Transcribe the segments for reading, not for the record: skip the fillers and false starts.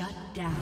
Shut down.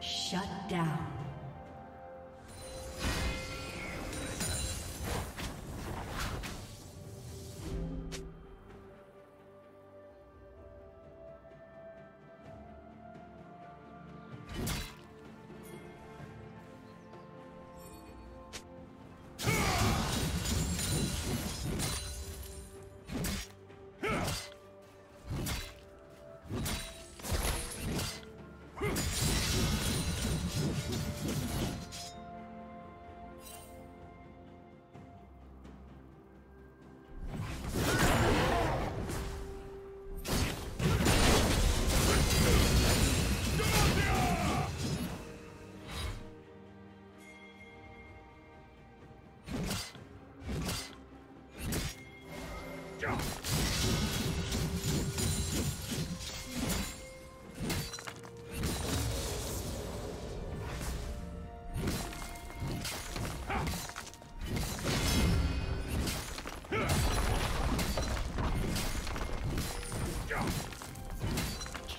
Shut down.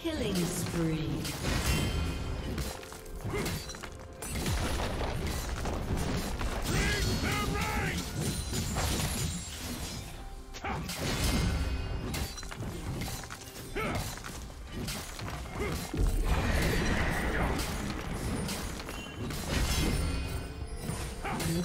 Killing spree.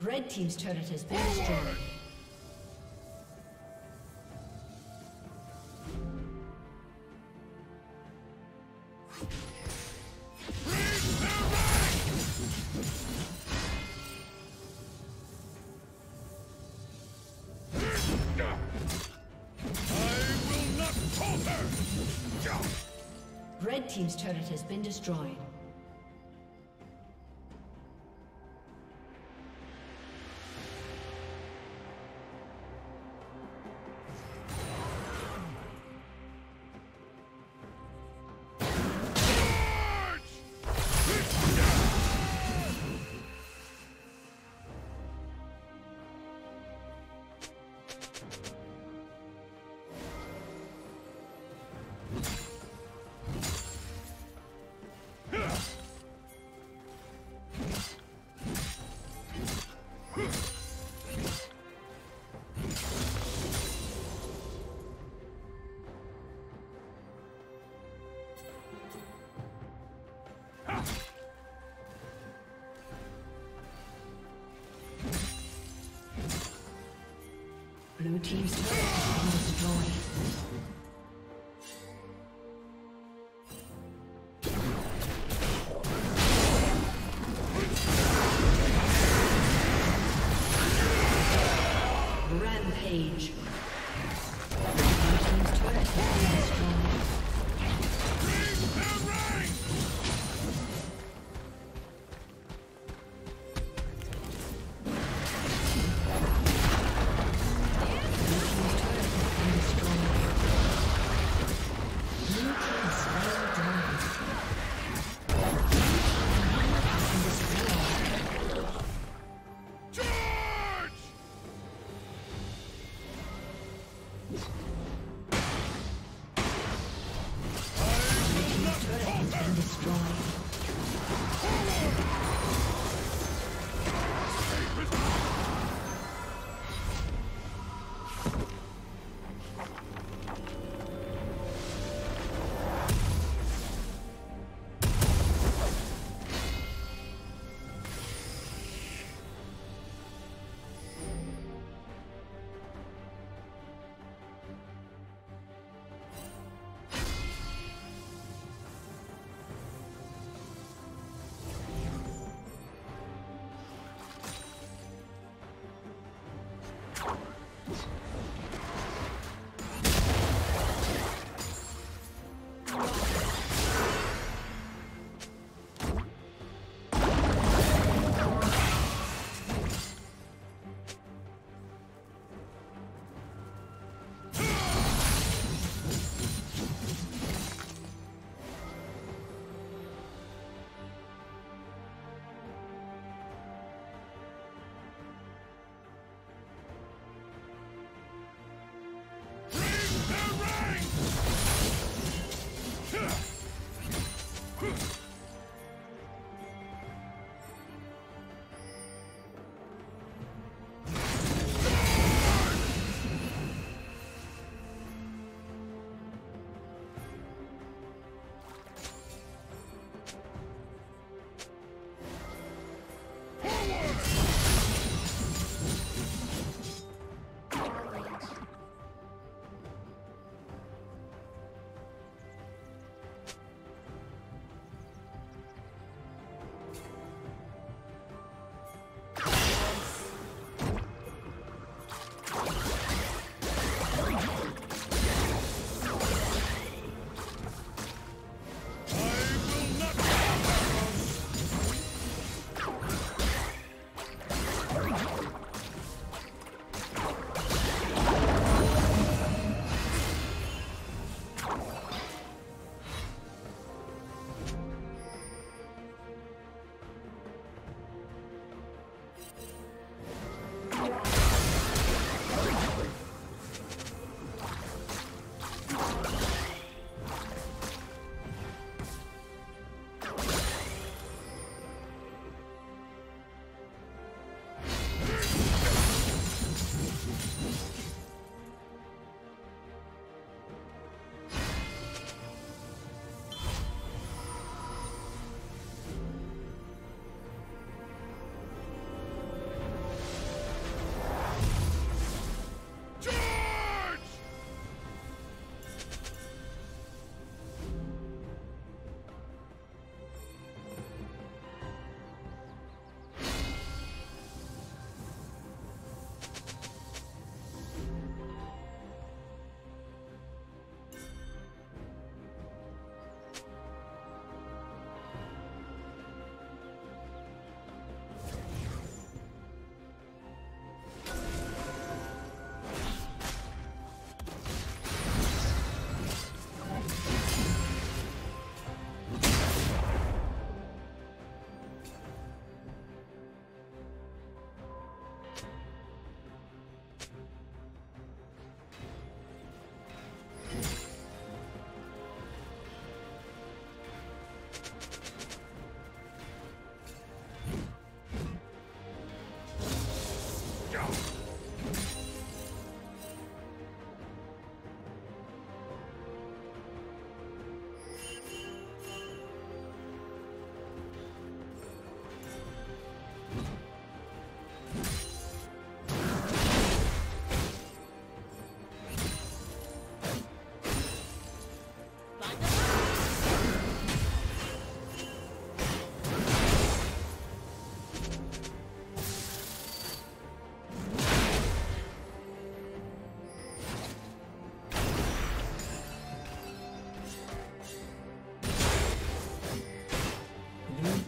Red team's turret has been destroyed. I will not falter. Red team's turret has been destroyed. Blue team's turret has been destroyed.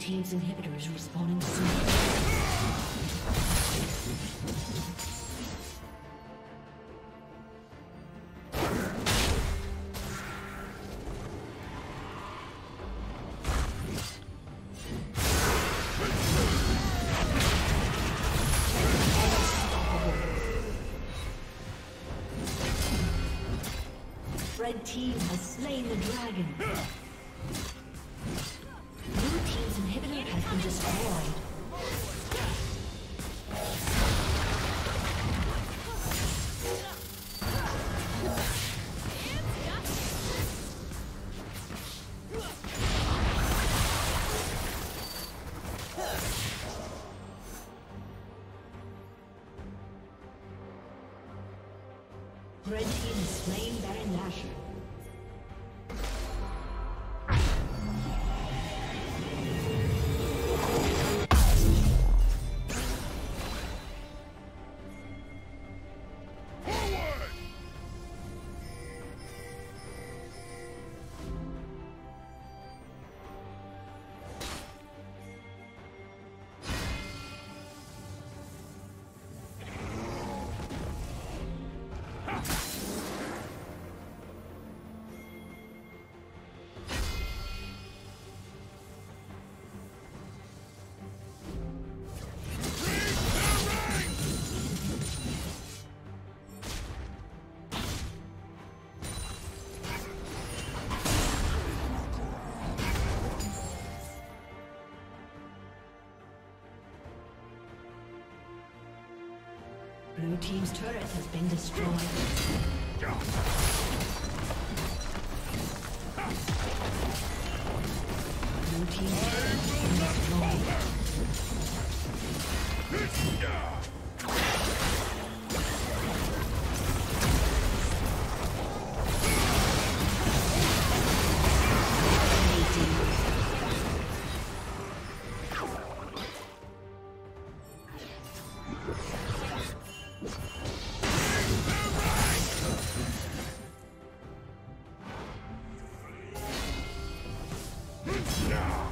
Team's inhibitor is respawning soon. Red team has slain the dragon. Red team is slain Baron Nashor. Blue team's turret has been destroyed. Blue team's turret has been destroyed. No!